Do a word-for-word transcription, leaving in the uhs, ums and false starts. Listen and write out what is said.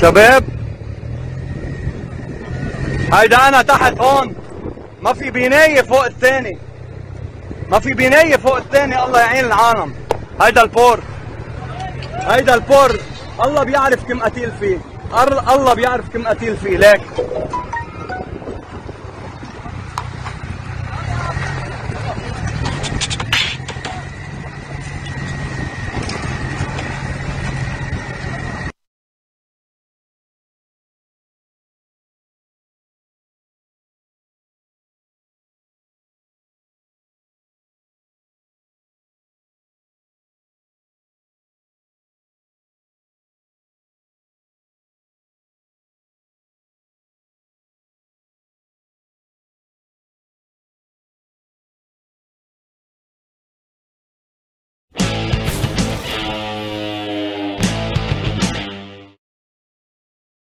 شباب هيدا انا تحت هون، ما في بنايه فوق الثاني، ما في بنايه فوق الثاني، الله يعين العالم. هيدا البور، هيدا البور الله بيعرف كم قتيل فيه، الله بيعرف كم قتيل فيه. ليك